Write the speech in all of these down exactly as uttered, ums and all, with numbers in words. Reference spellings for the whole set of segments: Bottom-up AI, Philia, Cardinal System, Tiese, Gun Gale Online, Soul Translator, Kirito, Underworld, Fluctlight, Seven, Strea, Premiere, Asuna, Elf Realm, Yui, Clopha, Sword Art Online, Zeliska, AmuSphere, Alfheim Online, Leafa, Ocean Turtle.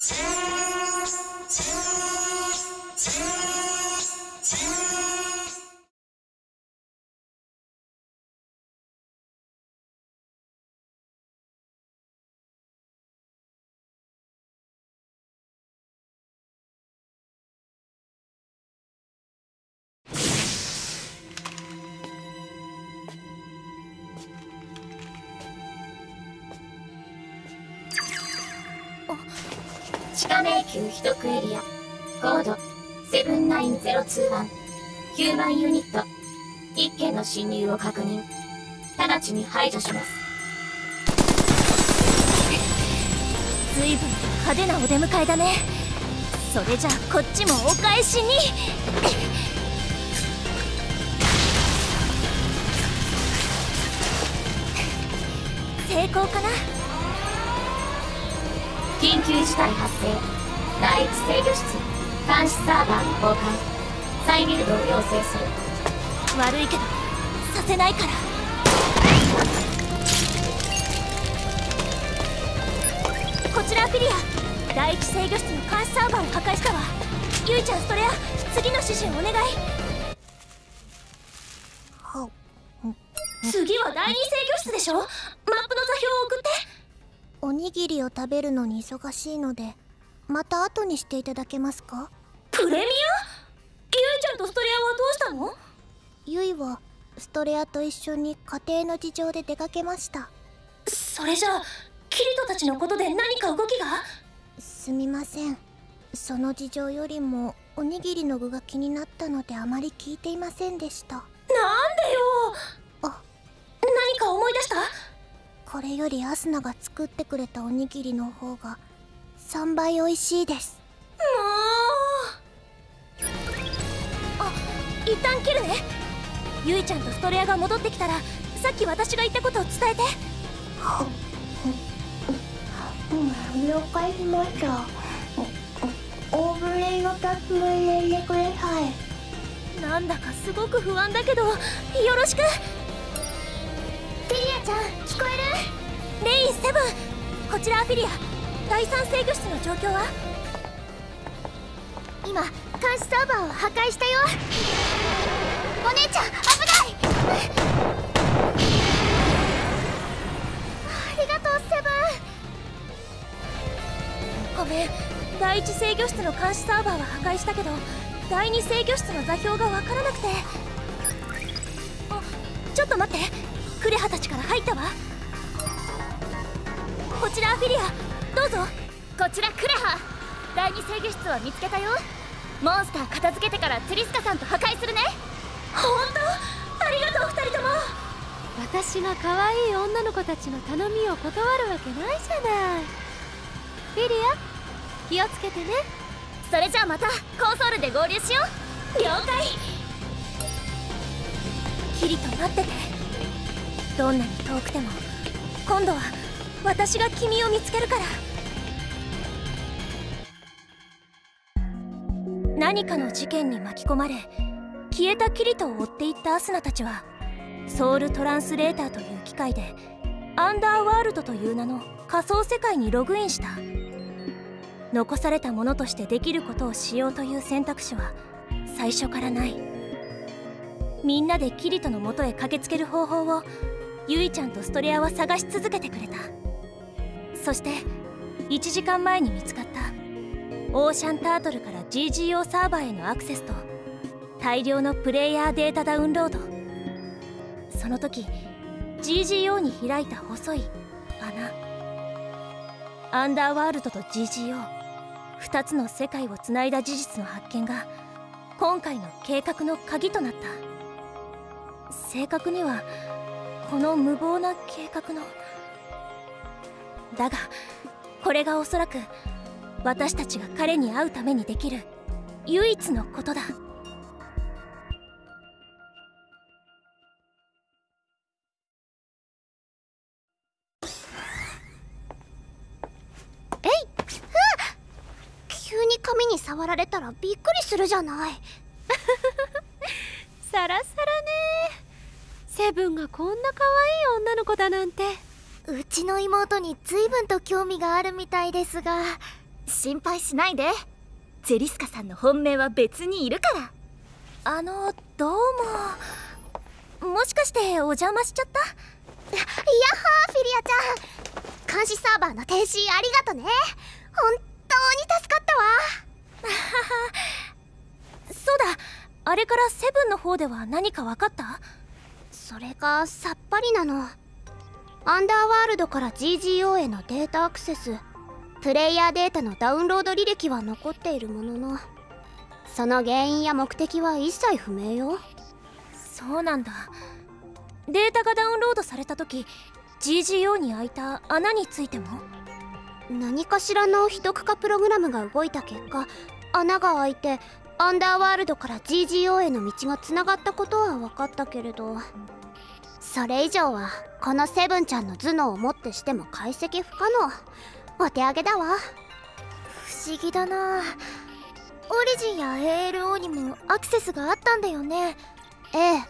地下迷宮秘匿エリア、コードななきゅうぜろにばん、ヒューマンユニット、いっけんの侵入を確認、直ちに排除します。随分と派手なお出迎えだね。それじゃあこっちもお返しに。成功かな。緊急事態発生。第一制御室監視サーバーの交換、再ビルドを要請する。悪いけどさせないから。こちらフィリア、第一制御室の監視サーバーを破壊したわ。ゆいちゃん、それや次の指示をお願い。次は第二制御室でしょ。マップの座標を送って。おにぎりを食べるのに忙しいので、また後にしていただけますか。プレミア？ゆいちゃんとストレアはどうしたの？ゆいはストレアと一緒に家庭の事情で出かけました。それじゃあキリトたちのことで何か動きが？すみません、その事情よりもおにぎりの具が気になったので、あまり聞いていませんでした。なんでよ。あ、何か思い出した？これよりアスナが作ってくれたおにぎりの方がさんばい美味しいです。もう、あ、一旦切るね。ゆいちゃんとストレアが戻ってきたら、さっき私が言ったことを伝えて。了解しました。大船のタスも入れてください。なんだかすごく不安だけど、よろしく。テリアちゃん、聞こえる？レインセブン、こちらアフィリア、第三制御室の状況は？今、監視サーバーを破壊したよ。お姉ちゃん、危ない！ありがとう、セブン。ごめん、第一制御室の監視サーバーは破壊したけど、第二制御室の座標が分からなくて。あ、ちょっと待って。クレハたちから入ったわ。こちらアフィリア、どうぞ。こちらクレハ、第二制御室を見つけたよ。モンスター片付けてからツリスカさんと破壊するね。本当？ありがとう、二人とも。私が可愛い女の子たちの頼みを断るわけないじゃない。フィリア、気をつけてね。それじゃあまたコンソールで合流しよう。了解。キリト、待ってて。どんなに遠くても、今度は私が君を見つけるから。何かの事件に巻き込まれ、消えたキリトを追っていったアスナたちは、ソウルトランスレーターという機械でアンダーワールドという名の仮想世界にログインした。残されたものとしてできることをしようという選択肢は最初からない。みんなでキリトの元へ駆けつける方法をゆいちゃんとストレアは探し続けてくれた。そしていちじかんまえに見つかったオーシャンタートルから ジージーオー サーバーへのアクセスと大量のプレイヤーデータダウンロード。その時 ジージーオー に開いた細い穴、アンダーワールドと ジージーオーふた つの世界をつないだ事実の発見が今回の計画の鍵となった。正確にはこの無謀な計画の、だがこれがおそらく私たちが彼に会うためにできる唯一のことだ。えい、急に髪に触られたらびっくりするじゃない。サラサラねー。セブンがこんな可愛い女の子だなんて。うちの妹に随分と興味があるみたいですが、心配しないで。ジェリスカさんの本命は別にいるから。あの、どうも。もしかしてお邪魔しちゃった？やっほー、フィリアちゃん、監視サーバーの停止ありがとね。本当に助かったわ。そうだ、あれからセブンの方では何か分かった？それがさっぱりなの。アンダーワールドから ジージーオー へのデータアクセス、プレイヤーデータのダウンロード履歴は残っているものの、その原因や目的は一切不明よ。そうなんだ。データがダウンロードされた時、 ジージーオー に開いた穴についても何かしらの非読化プログラムが動いた結果、穴が開いてアンダーワールドから ジージーオー への道がつながったことは分かったけれど、それ以上はこのセブンちゃんの頭脳をもってしても解析不可能。お手上げだわ。不思議だな。オリジンや エーエルオー にもアクセスがあったんだよね。ええ、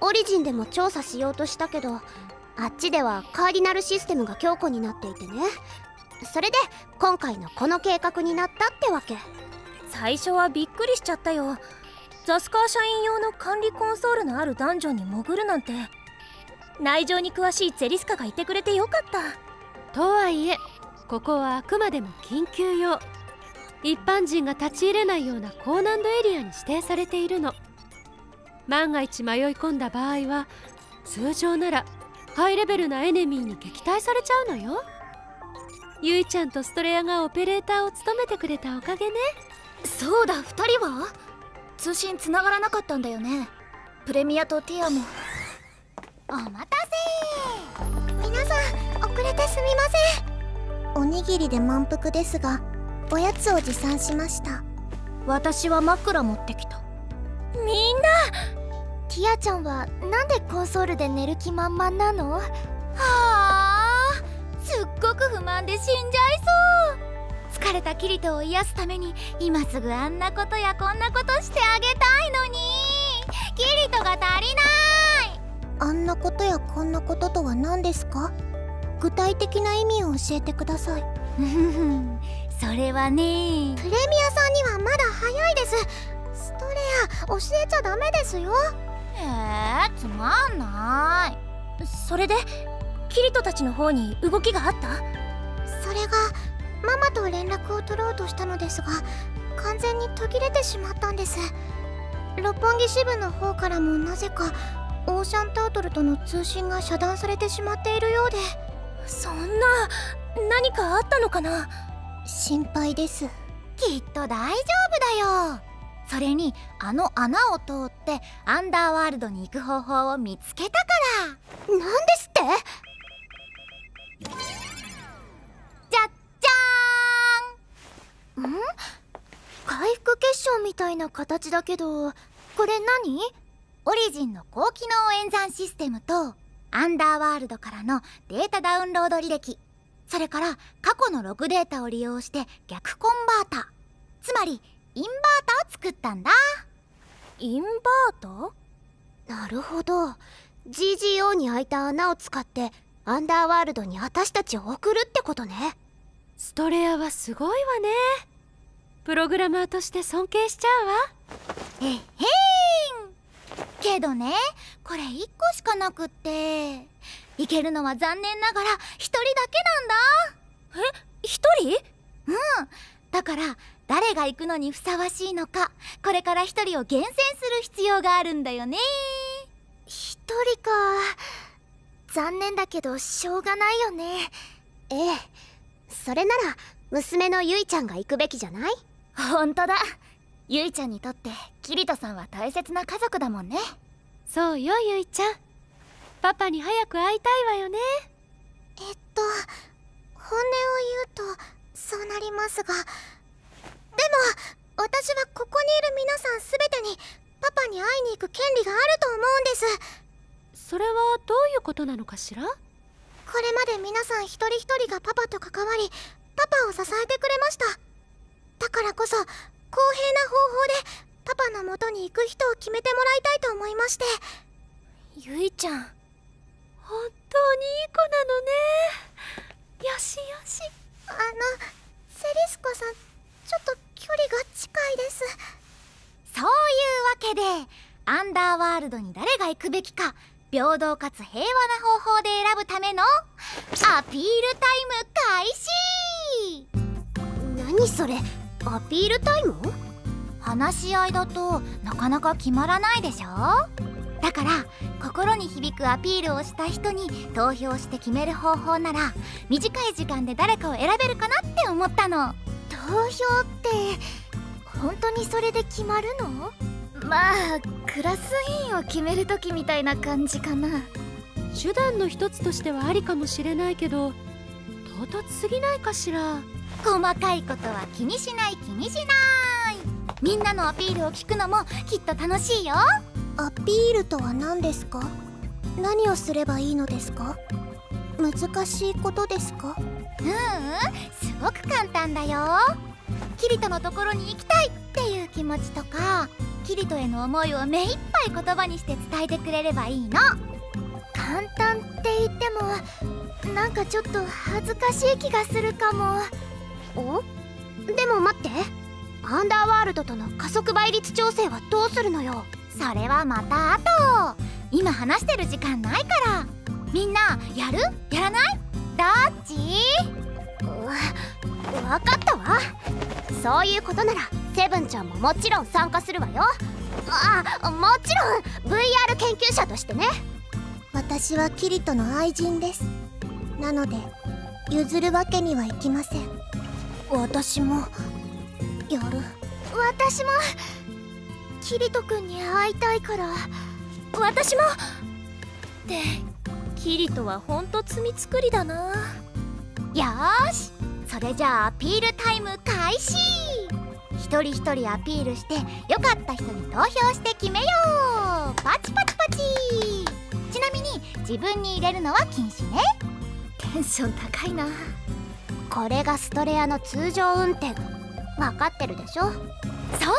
オリジンでも調査しようとしたけど、あっちではカーディナルシステムが強固になっていてね。それで今回のこの計画になったってわけ。最初はびっくりしちゃったよ。ザスカー社員用の管理コンソールのあるダンジョンに潜るなんて。内情に詳しいゼリスカがいてくれてよかった。とはいえ、ここはあくまでも緊急用、一般人が立ち入れないような高難度エリアに指定されているの。万が一迷い込んだ場合は、通常ならハイレベルなエネミーに撃退されちゃうのよ。ゆいちゃんとストレアがオペレーターを務めてくれたおかげね。そうだ、ふたりは通信つながらなかったんだよね。プレミアとティアも。お待たせ。皆さん、遅れてすみません。おにぎりで満腹ですが、おやつを持参しました。私は枕持ってきた。みんな、ティアちゃんはなんでコンソールで寝る気満々なの？はあ、すっごく不満で死んじゃいそう。疲れたキリトを癒すために今すぐあんなことやこんなことしてあげたいのに、キリトが足りない。あんなことやこんなこととは何ですか？具体的な意味を教えてください。それはね、プレミアさんにはまだ早いです。ストレア、教えちゃダメですよ。えー、つまんない。それでキリトたちの方に動きがあった？それがママと連絡を取ろうとしたのですが、完全に途切れてしまったんです。六本木支部の方からもなぜかオーシャンタートルとの通信が遮断されてしまっているようで。そんな、何かあったのかな？心配です。きっと大丈夫だよ。それにあの穴を通ってアンダーワールドに行く方法を見つけたから。なんですって？ん？回復結晶みたいな形だけど、これ何？オリジンの高機能演算システムとアンダーワールドからのデータダウンロード履歴、それから過去のログデータを利用して逆コンバータ、つまりインバータを作ったんだ。インバータ？なるほど。 ジージーオー に開いた穴を使ってアンダーワールドに私たちを送るってことね。ストレアはすごいわね。プログラマーとして尊敬しちゃうわ。えへん。けどね、これいっこしかなくって、いけるのは残念ながらひとりだけなんだ。え、ひとり？うん、だから誰が行くのにふさわしいのか、これからひとりを厳選する必要があるんだよね。ひとりか。残念だけどしょうがないよね。ええ、それなら娘のゆいちゃんが行くべきじゃない？ほんとだ。ゆいちゃんにとってキリトさんは大切な家族だもんね。そうよ、ゆいちゃん。パパに早く会いたいわよね。えっと、本音を言うとそうなりますが、でも私はここにいる皆さん全てにパパに会いに行く権利があると思うんです。それはどういうことなのかしら？これまで皆さん一人一人がパパと関わり、パパを支えてくれました。だからこそ公平な方法でパパの元に行く人を決めてもらいたいと思いまして。ゆいちゃん、本当にいい子なのね。よしよし。あの、セリスカアンダーワールドに誰が行くべきか平等かつ平和な方法で選ぶためのアピールタイム開始。何それ、アピールタイム？話し合いだとなかなか決まらないでしょ。だから心に響くアピールをした人に投票して決める方法なら短い時間で誰かを選べるかなって思ったの。投票って本当にそれで決まるの？まあクラス委員を決める時みたいな感じかな。手段の一つとしてはありかもしれないけど唐突すぎないかしら。細かいことは気にしない気にしない。みんなのアピールを聞くのもきっと楽しいよ。アピールとは何ですか？何をすればいいのですか？難しいことですか？ううん、すごく簡単だよ。キリトのところに行きたいっていう気持ちとかキリトへの思いを目いっぱい言葉にして伝えてくれればいいの。簡単って言ってもなんかちょっと恥ずかしい気がするかも。お？でも待って、アンダーワールドとの加速倍率調整はどうするのよ。それはまたあと、今話してる時間ないから。みんなやる？やらない？どっち？うわ、分かったわ。そういうことならセブンちゃんももちろん参加するわよ。あ、もちろん ブイアール 研究者としてね。私はキリトの愛人です。なので譲るわけにはいきません。私もやる。私もキリトくんに会いたいから。私もってキリトはほんと罪作りだな。よーし、それじゃあアピールタイム開始。一人一人アピールして良かった人に投票して決めよう。パチパチパチ。ちなみに自分に入れるのは禁止ね。テンション高いな。これがストレアの通常運転、分かってるでしょ。そうだ、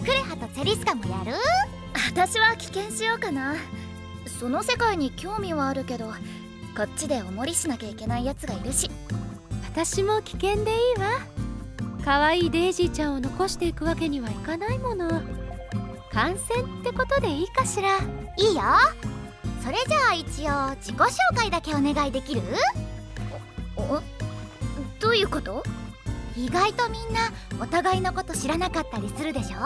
クレハとセリスカもやる？私は棄権しようかな。その世界に興味はあるけどこっちでおもりしなきゃいけないやつがいるし。私も危険でいいわ。可愛いデイジーちゃんを残していくわけにはいかないもの。観戦ってことでいいかしら。いいよ。それじゃあ一応自己紹介だけお願いできる？お、どういうこと？意外とみんなお互いのこと知らなかったりするでしょ。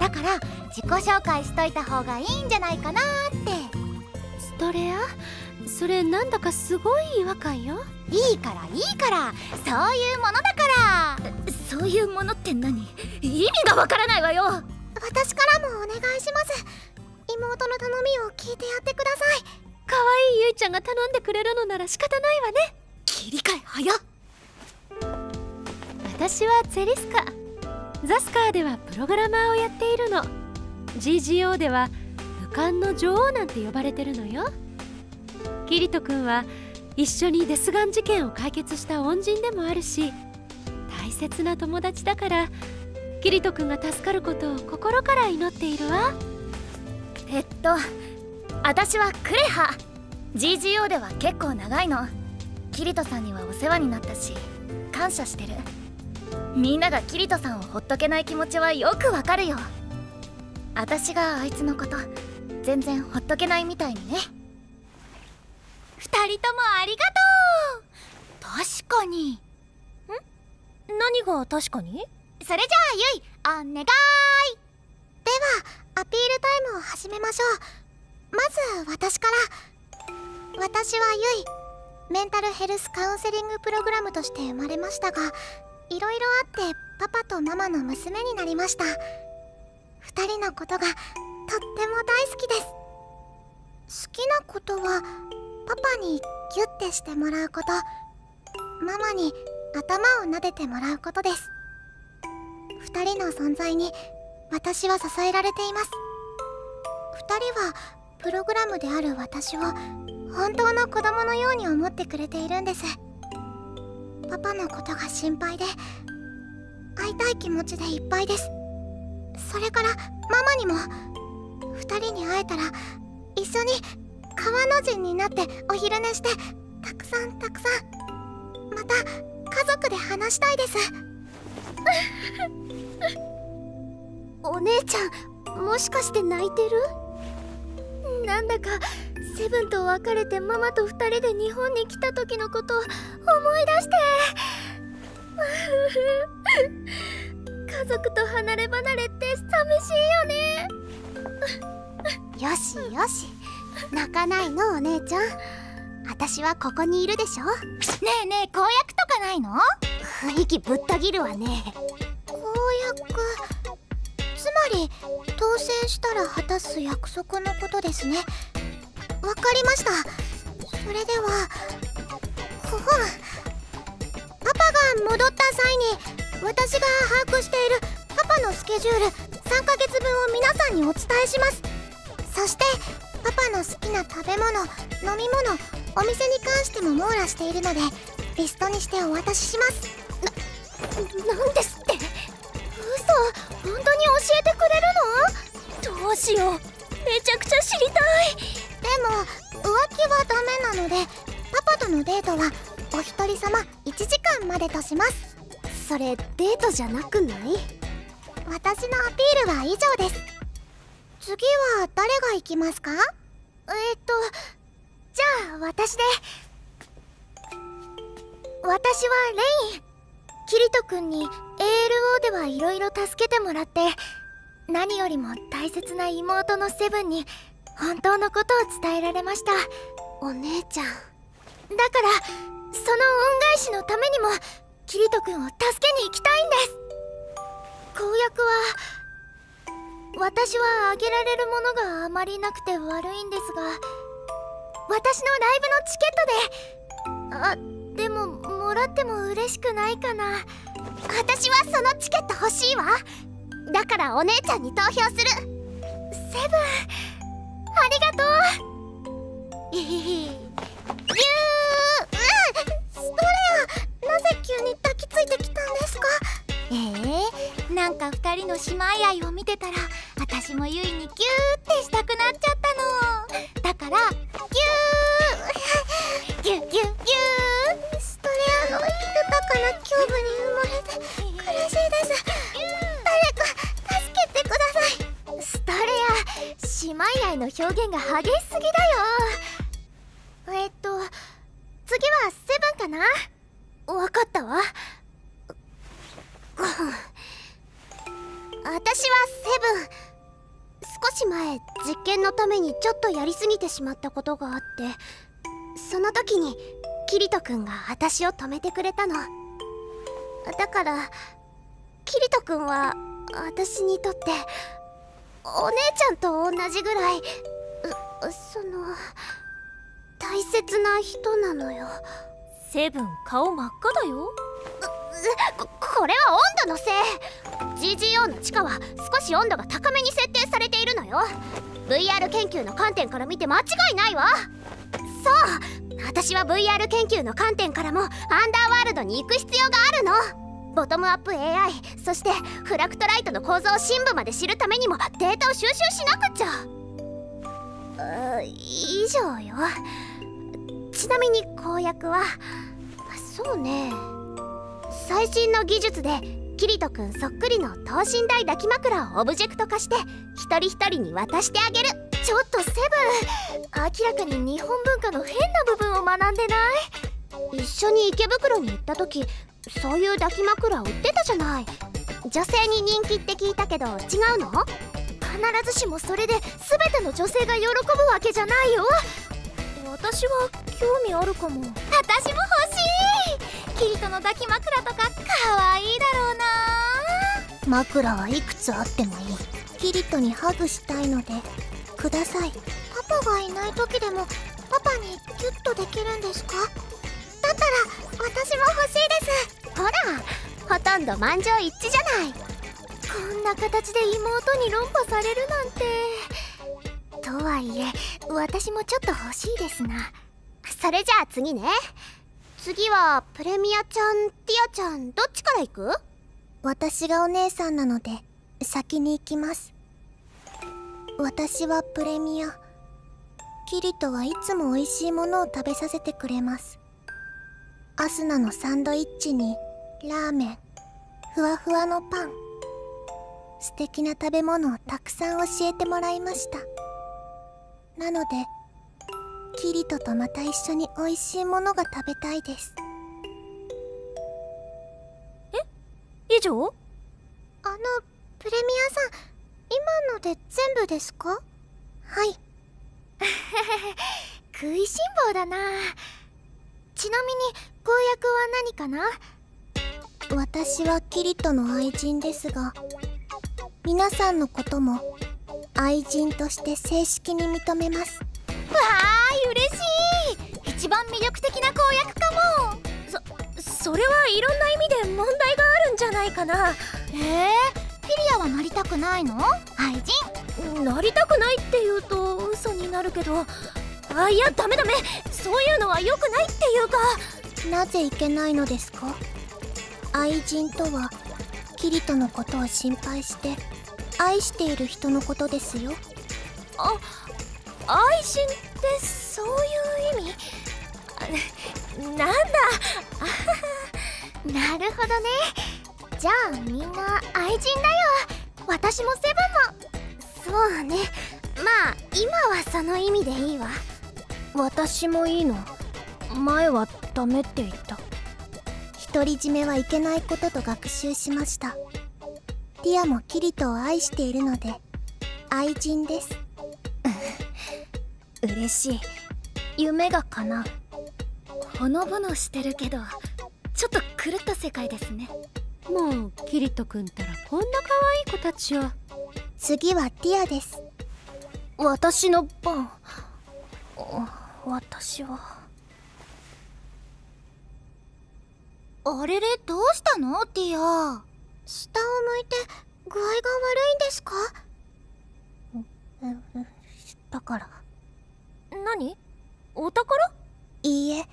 だから自己紹介しといた方がいいんじゃないかなって。ストレア？それなんだかすごい違和感よ。いいからいいから、そういうものだから。そういうものって何？意味がわからないわよ。私からもお願いします。妹の頼みを聞いてやってください。可愛いゆいちゃんが頼んでくれるのなら仕方ないわね。切り替え早っ。私はツェリスカ。ザスカーではプログラマーをやっているの。 ジージーオー では武漢の女王なんて呼ばれてるのよ。キリト君は一緒にデスガン事件を解決した恩人でもあるし大切な友達だからキリト君が助かることを心から祈っているわ。えっと私はクレハ。 ジージーオー では結構長いの。キリトさんにはお世話になったし感謝してる。みんながキリトさんをほっとけない気持ちはよくわかるよ。私があいつのこと全然ほっとけないみたいにね。二人ともありがとう。確かに。ん？何が確かに？それじゃあゆいお願い。ではアピールタイムを始めましょう。まず私から。私はゆい。メンタルヘルスカウンセリングプログラムとして生まれましたがいろいろあってパパとママの娘になりました。ふたりのことがとっても大好きです。好きなことはパパにギュッてしてもらうこと、ママに頭を撫でてもらうことです。ふたりの存在に私は支えられています。ふたりはプログラムである私を本当の子供のように思ってくれているんです。パパのことが心配で会いたい気持ちでいっぱいです。それからママにも。ふたりに会えたら一緒に川の字になってお昼寝してたくさんたくさん、また家族で話したいです。お姉ちゃんもしかして泣いてる？なんだかセブンと別れてママと二人で日本に来た時のことを思い出して家族と離れ離れって寂しいよね。よしよし、泣かないのお姉ちゃん。私はここにいるでしょ。ねえねえ、公約とかないの？雰囲気ぶった切るわね。公約、つまり当選したら果たす約束のことですね。わかりました。それでは、ほほパパが戻った際に私が把握しているパパのスケジュールさんかげつぶんを皆さんにお伝えします。そしてパパの好きな食べ物、飲み物、お店に関しても網羅しているのでリストにしてお渡しします。 な, なんですって。嘘、本当に教えてくれるの？どうしよう、めちゃくちゃ知りたい。でも浮気はダメなのでパパとのデートはお一人様いちじかんまでとします。それデートじゃなくない？私のアピールは以上です。次は誰が行きますか？えっとじゃあ私で。私はレイン。キリト君に エーエルオー ではいろいろ助けてもらって、何よりも大切な妹のセブンに本当のことを伝えられました。お姉ちゃんだから、その恩返しのためにもキリト君を助けに行きたいんです。公約は、私はあげられるものがあまりなくて悪いんですが、私のライブのチケットで。あ、でももらっても嬉しくないかな。私はそのチケット欲しいわ。だからお姉ちゃんに投票する。セブン、ありがとう。いひひなんかふたりの姉妹愛を見てたら、私もゆいにギューってしたくなっちゃったの。だからギューギューギューギュー。ストレアの豊かな胸部に埋もれて苦しいです。誰か助けてください。ストレア、姉妹愛の表現が激しすぎだよ。えっと次はセブンかな。わかったわ。私はセブン。少し前、実験のためにちょっとやりすぎてしまったことがあって、その時にキリト君が私を止めてくれたの。だからキリト君は私にとってお姉ちゃんと同じぐらい、その大切な人なのよ。セブン、顔真っ赤だよ。こ, これは温度のせい。 ジージーオー の地下は少し温度が高めに設定されているのよ。 ブイアール 研究の観点から見て間違いないわ。そう、私は ブイアール 研究の観点からもアンダーワールドに行く必要があるの。ボトムアップ エーアイ、 そしてフラクトライトの構造を深部まで知るためにもデータを収集しなくちゃ。以上よ。ちなみに公約は、そうね、最新の技術でキリトくんそっくりの等身大抱き枕をオブジェクト化して一人一人に渡してあげる。ちょっとセブン、明らかに日本文化の変な部分を学んでない？一緒に池袋に行った時、そういう抱き枕売ってたじゃない。女性に人気って聞いたけど違うの？必ずしもそれで全ての女性が喜ぶわけじゃないよ。私は興味あるかも。私も欲しい。キリトの抱き枕とか可愛いだろうな。枕はいくつあってもいい。キリトにハグしたいのでください。パパがいない時でもパパにギュッとできるんですか？だったら私も欲しいです。ほら、ほとんど満場一致じゃない。こんな形で妹に論破されるなんて。とはいえ私もちょっと欲しいですな。それじゃあ次ね。次はプレミアちゃん、ティアちゃん、どっちから行く？私がお姉さんなので先に行きます。私はプレミア。キリトはいつも美味しいものを食べさせてくれます。アスナのサンドイッチにラーメン、ふわふわのパン、素敵な食べ物をたくさん教えてもらいました。なのでキリトとまた一緒においしいものが食べたいです。え、以上？あのプレミアさん、今ので全部ですか？はい。食いしん坊だな。ちなみに公約は何かな？私はキリトの愛人ですが、皆さんのことも愛人として正式に認めます。わー、嬉しい。一番魅力的な公約かも。そそれはいろんな意味で問題があるんじゃないかな。えー、フィリアはなりたくないの？愛人なりたくないって言うと嘘になるけど、あ、いやダメダメ、そういうのは良くないっていうか。なぜいけないのですか？愛人とはキリトのことを心配して愛している人のことですよ。あ、愛人ってそういう意味？なんだ。なるほどね。じゃあみんな愛人だよ。私もセブンも。そうね。まあ今はその意味でいいわ。私もいいの？前はダメって言った。独り占めはいけないことと学習しました。ティアもキリトを愛しているので愛人です。嬉しい。夢が叶う。ほのぼのしてるけどちょっと狂った世界ですね。もうキリトくんったらこんな可愛い子たちを。次はティアです。私の番。私はあれれ、どうしたのティア。下を向いて具合が悪いんですか？だから。何？お宝？いいえ、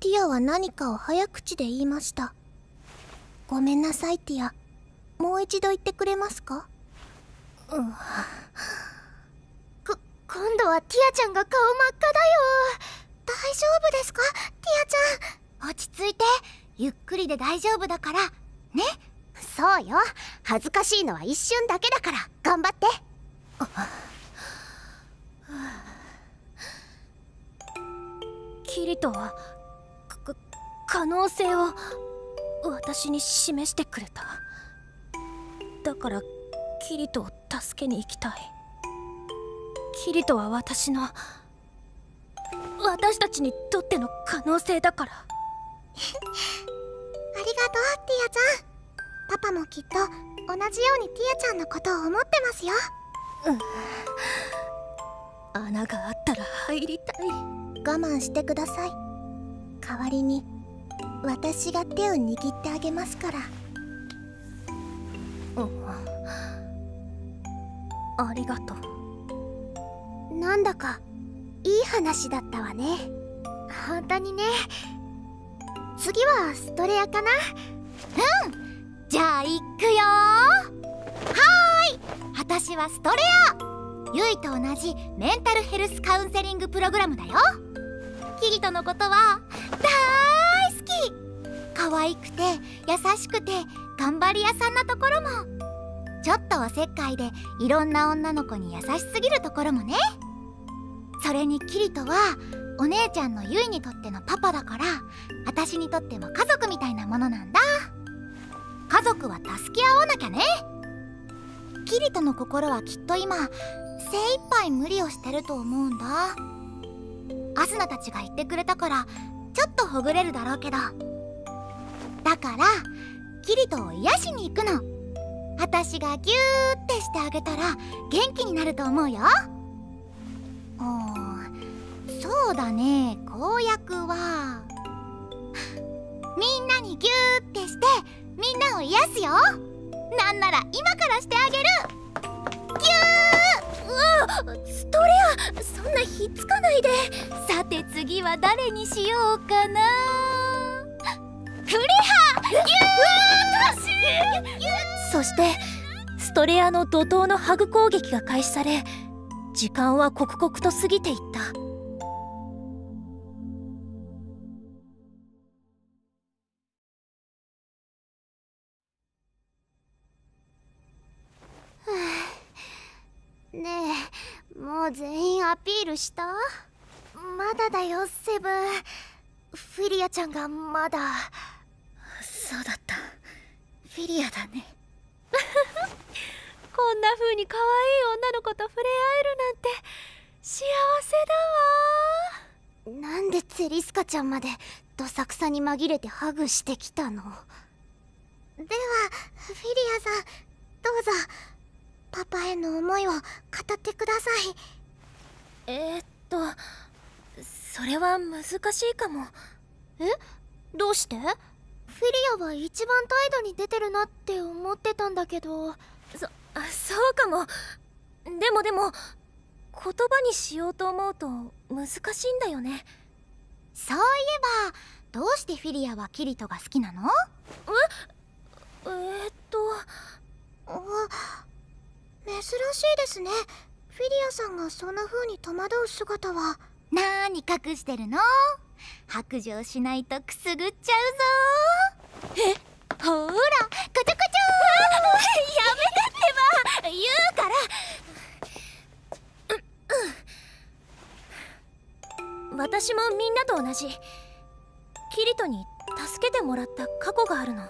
ティアは何かを早口で言いました。ごめんなさいティア、もう一度言ってくれますか？うん。こ、今度はティアちゃんが顔真っ赤だよ。大丈夫ですかティアちゃん。落ち着いて、ゆっくりで大丈夫だからね。そうよ、恥ずかしいのは一瞬だけだから頑張って。キリトはか可能性を私に示してくれた。だからキリトを助けに行きたい。キリトは私の私たちにとっての可能性だから。ありがとうティアちゃん。パパもきっと同じようにティアちゃんのことを思ってますよ。うん、穴があったら入りたい。我慢してください。代わりに私が手を握ってあげますから。うん、ありがとう。なんだかいい話だったわね。本当にね。次はストレアかな。うん、じゃあ行くよー。はーい、私はストレア。ゆいと同じメンタルヘルスカウンセリングプログラムだよ。キリトのことは大好き。可愛くて優しくて頑張り屋さんなところも、ちょっとおせっかいでいろんな女の子に優しすぎるところもね。それにキリトはお姉ちゃんのゆいにとってのパパだから、私にとっても家族みたいなものなんだ。家族は助け合わなきゃね。キリトの心はきっと今精一杯無理をしてると思うんだ。アスナたちが言ってくれたからちょっとほぐれるだろうけど、だからキリトを癒しに行くの。私がギューってしてあげたら元気になると思うよ。そうだね、公約はみんなにギューってしてみんなを癒すよ。なんなら今からしてあげる。ギュー。うわ、ストレア、そんなひっつかないで。さて次は誰にしようかな。クリハ。ギュー。うわ、惜しい。そしてストレアの怒涛のハグ攻撃が開始され、時間は刻々と過ぎていった。ねえ、もう全員アピールした？まだだよ、セブン。フィリアちゃんがまだ。そうだった、フィリアだね。こんな風に可愛い女の子と触れ合えるなんて幸せだわ。なんでツェリスカちゃんまでどさくさに紛れてハグしてきたの？ではフィリアさん、どうぞパパへの思いを語ってください。えーっとそれは難しいかも。え、どうして？フィリアは一番態度に出てるなって思ってたんだけど。そ、そうかも。でもでも言葉にしようと思うと難しいんだよね。そういえば、どうしてフィリアはキリトが好きなの？ええー、っとあ、珍しいですね。フィリアさんがそんな風に戸惑う姿は。なーに隠してるの？白状しないとくすぐっちゃうぞ。えっ、ほーら、カチャカチャー。やめたってば、言うから。う、うん、私もみんなと同じ、キリトに助けてもらった過去があるの。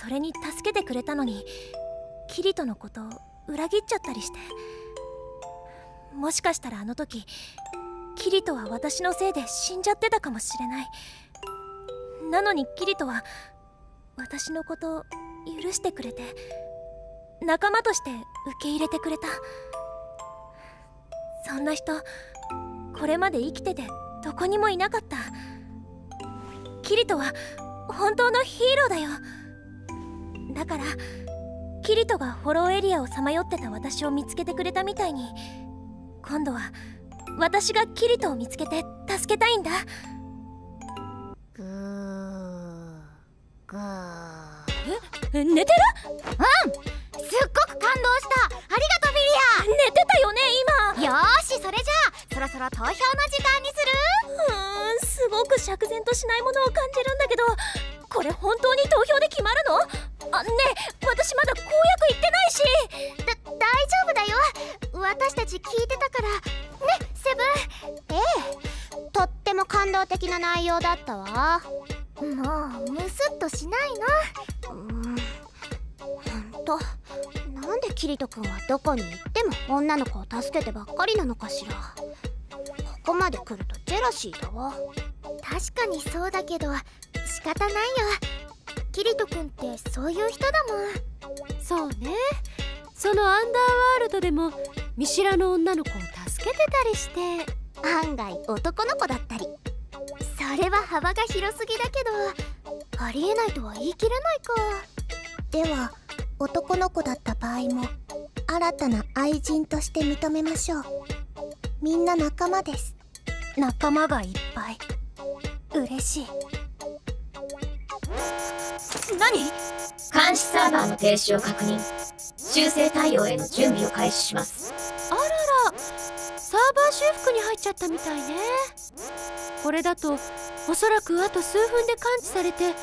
それに助けてくれたのにキリトのことを裏切っちゃったりして、もしかしたらあの時キリトは私のせいで死んじゃってたかもしれない。なのにキリトは私のことを許してくれて、仲間として受け入れてくれた。そんな人、これまで生きててどこにもいなかった。キリトは本当のヒーローだよ。だからキリトがフォローエリアをさまよってた私を見つけてくれたみたいに、今度は私がキリトを見つけて助けたいんだ。ぐーぐー。え、寝てる？うん、すっごく感動した。ありがとうフィリア。寝てたよね今。よーし、それじゃあそろそろ投票の時間にする？うーん、すごく釈然としないものを感じるんだけど、これ本当に投票で決まるの？あ、ねえ、私まだ公約言ってないし。だ、大丈夫だよ、私たち聞いてたからね、セブン。ええ、とっても感動的な内容だったわ。もうムスッとしないな。うん、ほんと、なんでキリト君はどこに行っても女の子を助けてばっかりなのかしら。ここまで来るとジェラシーだわ。確かにそうだけど仕方ないよ、キリト君ってそういう人だもん。そうね、そのアンダーワールドでも見知らぬ女の子を助けてたりして、案外男の子だったり。それは幅が広すぎだけど、ありえないとは言い切れないか。では男の子だった場合も新たな愛人として認めましょう。みんな仲間です。仲間がいっぱい、嬉しい。何？監視サーバーの停止を確認、修正対応への準備を開始します。あらら、サーバー修復に入っちゃったみたいね。これだとおそらくあと数分で感知されて、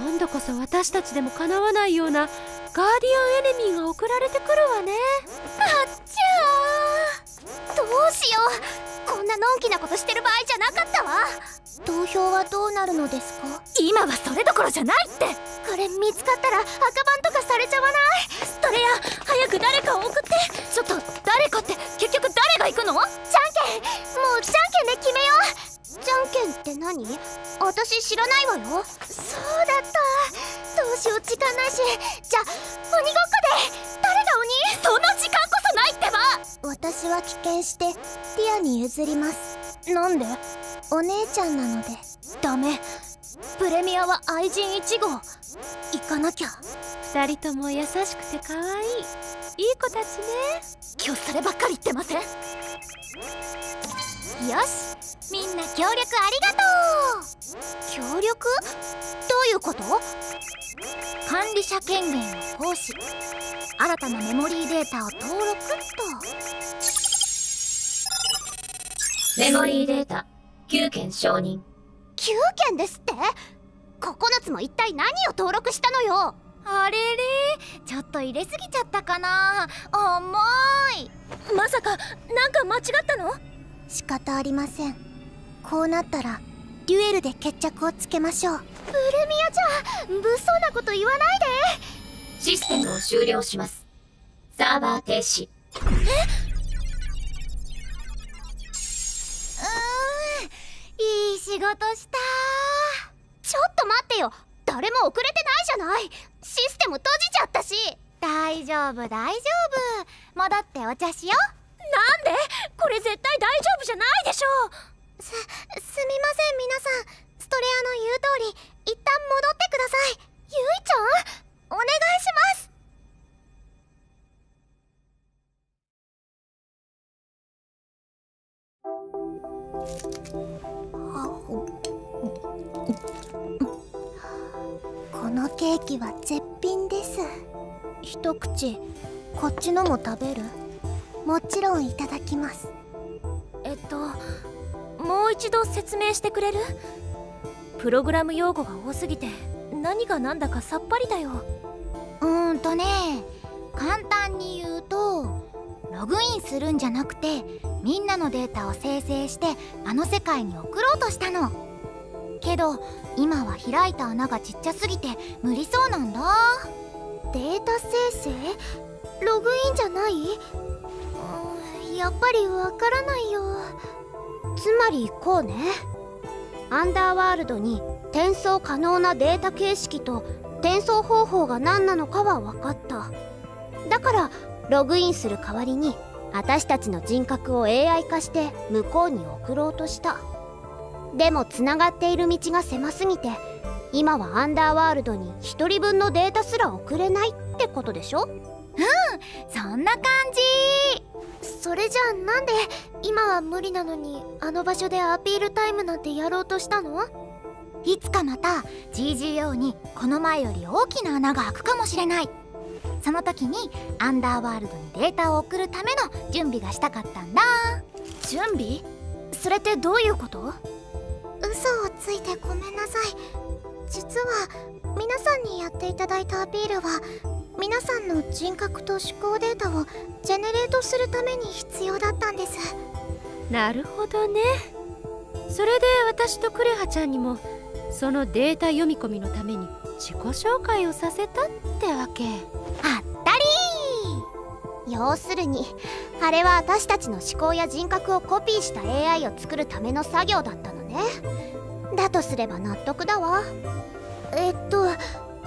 今度こそ私たちでもかなわないようなガーディアンエネミーが送られてくるわね。あっちゃー、どうしよう、こんなのんきなことしてる場合じゃなかったわ。投票はどうなるのですか？今はそれどころじゃないって。これ見つかったら赤バンとかされちゃわない？それや、早く誰かを送って。ちょっと、誰かって結局誰が行くの？じゃんけん、もうじゃんけんで決めよう。じゃんけんって何？私知らないわよ。そうだった、どうしよう、時間ないし。じゃあ鬼ごっこで。誰が鬼？そんな時間こそないってば。私は棄権してティアに譲ります。なんで？お姉ちゃんなので。ダメ、プレミアは愛人いち号。行かなきゃ。ふたりとも優しくて可愛いいい子たちね。今日そればっかり言ってません？よし、みんな協力ありがとう。協力？どういうこと？管理者権限を行使、新たなメモリーデータを登録と。メモリーデータきゅうけん承認。きゅうけんですって？ここのつも一体何を登録したのよ。あれれ、ちょっと入れすぎちゃったかな。重い。まさかなんか間違ったの？仕方ありません。こうなったらデュエルで決着をつけましょう。ウルミアちゃん、物騒なこと言わないで。システムを終了します。サーバー停止。え？いい仕事したー。ちょっと待ってよ、誰も遅れてないじゃない。システム閉じちゃったし。大丈夫大丈夫、戻ってお茶しよう。なんで？これ絶対大丈夫じゃないでしょ。すすみません皆さん、ストレアの言う通り一旦戻ってください。ゆいちゃん、お願いします。このケーキは絶品です。一口こっちのも食べる？もちろんいただきます。えっともう一度説明してくれる？プログラム用語が多すぎて何が何だかさっぱりだよ。うーんとね、簡単に言うとログインするんじゃなくてみんなのデータを生成してあの世界に送ろうとしたの。けど今は開いた穴がちっちゃすぎて無理そうなんだ。データ生成？ログインじゃない？うん、やっぱりわからないよ。つまりこうね、アンダーワールドに転送可能なデータ形式と転送方法が何なのかは分かった。だからログインする代わりに私たちの人格を エーアイ 化して向こうに送ろうとした。でもつながっている道が狭すぎて今はアンダーワールドにひとりぶんのデータすら送れないってことでしょ？うん、そんな感じ。それじゃあなんで今は無理なのにあの場所でアピールタイムなんてやろうとしたの？いつかまた ジージーオー にこの前より大きな穴が開くかもしれない。その時にアンダーワールドにデータを送るための準備がしたかったんだ。準備？それってどういうこと？嘘をついてごめんなさい。実は皆さんにやっていただいたアピールは皆さんの人格と思考データをジェネレートするために必要だったんです。なるほどね。それで私とクレハちゃんにもそのデータ読み込みのために自己紹介をさせたってわけ。あったりー。要するにあれは私たちの思考や人格をコピーした エーアイ を作るための作業だったのね。だとすれば納得だわ。えっと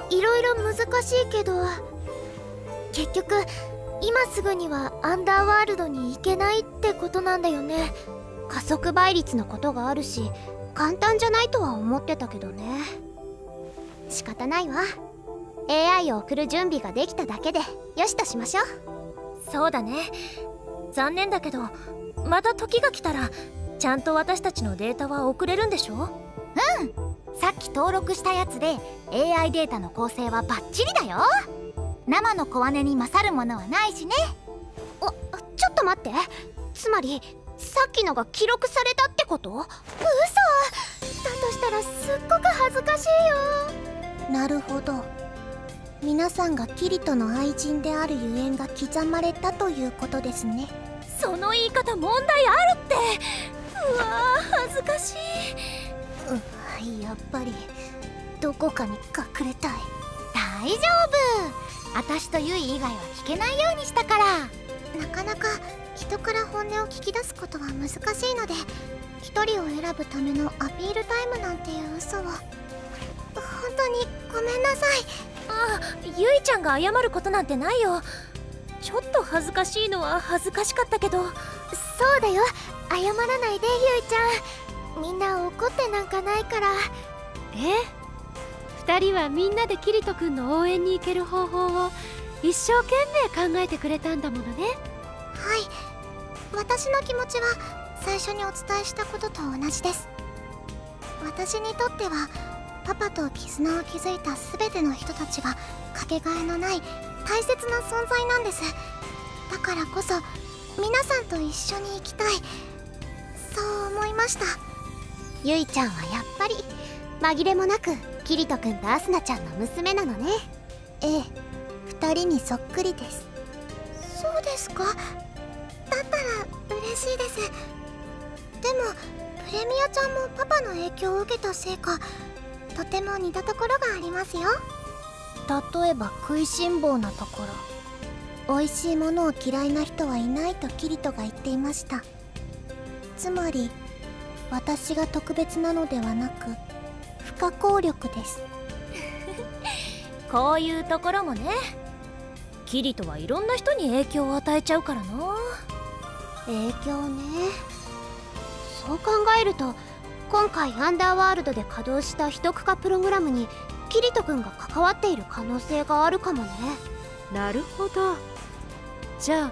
いろいろ難しいけど結局今すぐにはアンダーワールドに行けないってことなんだよね。加速倍率のことがあるし簡単じゃないとは思ってたけどね。仕方ないわ。 エーアイ を送る準備ができただけでよしとしましょう。そうだね。残念だけどまた時が来たらちゃんと私たちのデータは送れるんでしょ？うん、さっき登録したやつで エーアイ データの構成はバッチリだよ。生の小金に勝るものはないしね。あ、ちょっと待って、つまりさっきのが記録されたってこと？嘘だとしたらすっごく恥ずかしいよ。なるほど、皆さんがキリトの愛人であるゆえんが刻まれたということですね。その言い方問題あるって。うわー、恥ずかしい。うわ、やっぱりどこかに隠れたい。大丈夫、私とゆい以外は聞けないようにしたから。なかなか人から本音を聞き出すことは難しいのでひとりを選ぶためのアピールタイムなんていう嘘を。本当にごめんなさい。ああ、ゆいちゃんが謝ることなんてないよ。ちょっと恥ずかしいのは恥ずかしかったけど。そうだよ、謝らないでゆいちゃん。みんな怒ってなんかないから。え？ふたりはみんなでキリトくんの応援に行ける方法を一生懸命考えてくれたんだものね。はい、私の気持ちは最初にお伝えしたことと同じです。私にとってはパパと絆を築いた全ての人たちはかけがえのない大切な存在なんです。だからこそ皆さんと一緒に行きたい、そう思いました。ゆいちゃんはやっぱり紛れもなくキリトくんとアスナちゃんの娘なのね。ええ、二人にそっくりです。そうですか。だったら嬉しいです。でもプレミアちゃんもパパの影響を受けたせいか、とても似たところがありますよ。例えば食いしん坊なところ、美味しいものを嫌いな人はいないとキリトが言っていました。つまり私が特別なのではなく不可抗力です。こういうところもね、キリトはいろんな人に影響を与えちゃうからな。影響ね。そう考えると今回アンダーワールドで稼働した秘匿化プログラムにキリト君が関わっている可能性があるかもね。なるほど。じゃあ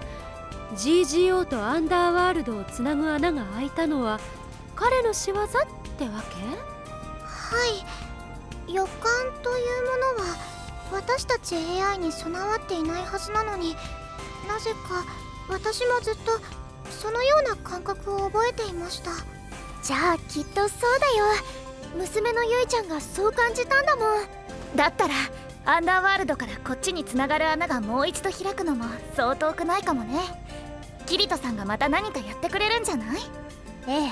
ジージーオー とアンダーワールドをつなぐ穴が開いたのは彼の仕業ってわけ？はい、予感というものは私たち エーアイ に備わっていないはずなのに、なぜか私もずっとそのような感覚を覚えていました。じゃあきっとそうだよ。娘のゆいちゃんがそう感じたんだもん。だったらアンダーワールドからこっちにつながる穴がもう一度開くのもそう遠くないかもね。キリトさんがまた何かやってくれるんじゃない？ええ、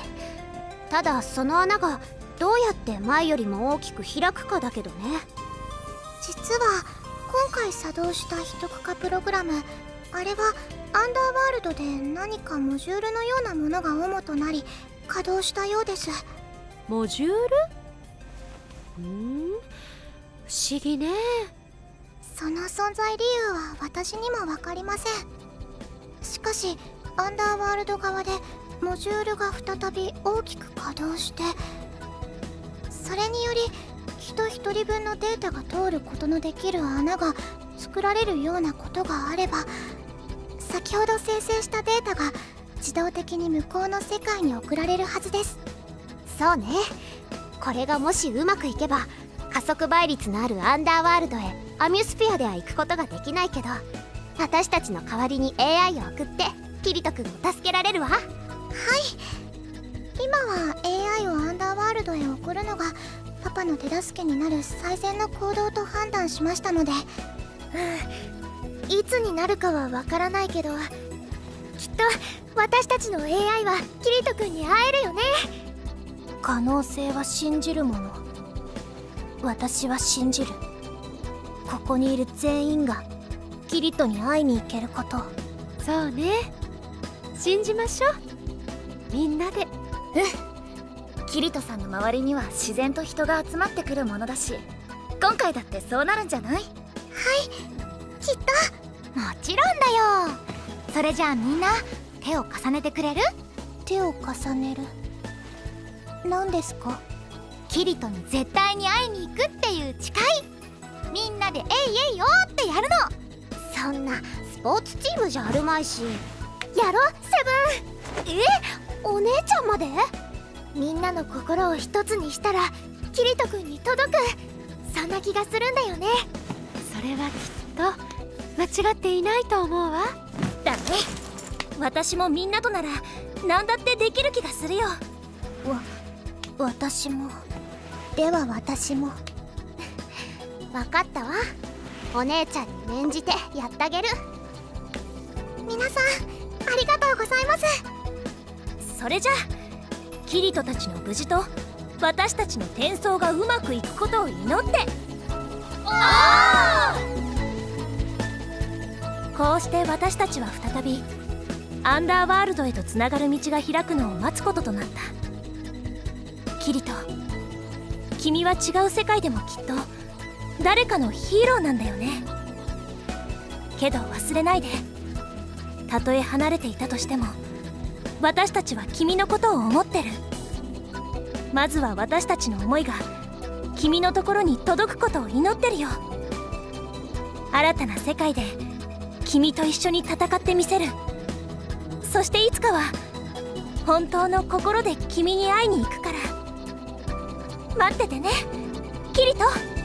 ただその穴がどうやって前よりも大きく開くかだけどね。実は今回作動した秘匿化プログラム、あれはアンダーワールドで何かモジュールのようなものが主となり稼働したようです。モジュール？うーん、不思議ね。その存在理由は私にも分かりません。しかしアンダーワールド側でモジュールが再び大きく稼働して、それにより人一人分のデータが通ることのできる穴が作られるようなことがあれば、先ほど生成したデータが自動的に向こうの世界に送られるはずです。そうね。これがもしうまくいけば加速倍率のあるアンダーワールドへアミュスフィアでは行くことができないけど、私たちの代わりに エーアイ を送ってキリト君を助けられるわ。はい、今は エーアイ をアンダーワールドへ送るのがパパの手助けになる最善の行動と判断しましたので、うん、いつになるかはわからないけど、きっと私たちの エーアイ はキリト君に会えるよね。可能性は信じるもの。私は信じる。ここにいる全員がキリトに会いに行けること。そうね、信じましょう、みんなで。うん、キリトさんの周りには自然と人が集まってくるものだし、今回だってそうなるんじゃない？はい、きっと。もちろんだよ。それじゃあみんな手を重ねてくれる？手を重ねる、何ですか？キリトに絶対に会いに行くっていう誓い。みんなで「えいえいよー」ってやるの。そんなスポーツチームじゃあるまいし。やろセブン。えっ、お姉ちゃんまで？みんなの心を一つにしたらキリト君に届く、そんな気がするんだよね。それはきっと間違っていないと思うわ。だね。私もみんなとなら何だってできる気がするよ。わ、私も。では私も。分かったわ。お姉ちゃんに免じてやってあげる。皆さんありがとうございます。それじゃあキリトたちの無事と私たちの転送がうまくいくことを祈って。こうして私たちは再びアンダーワールドへとつながる道が開くのを待つこととなった。キリト、君は違う世界でもきっと誰かのヒーローなんだよね。けど忘れないで。たとえ離れていたとしても私たちは君のことを思ってる。まずは私たちの思いが君のところに届くことを祈ってるよ。新たな世界で君と一緒に戦ってみせる。そしていつかは本当の心で君に会いに行くから待っててね、キリト。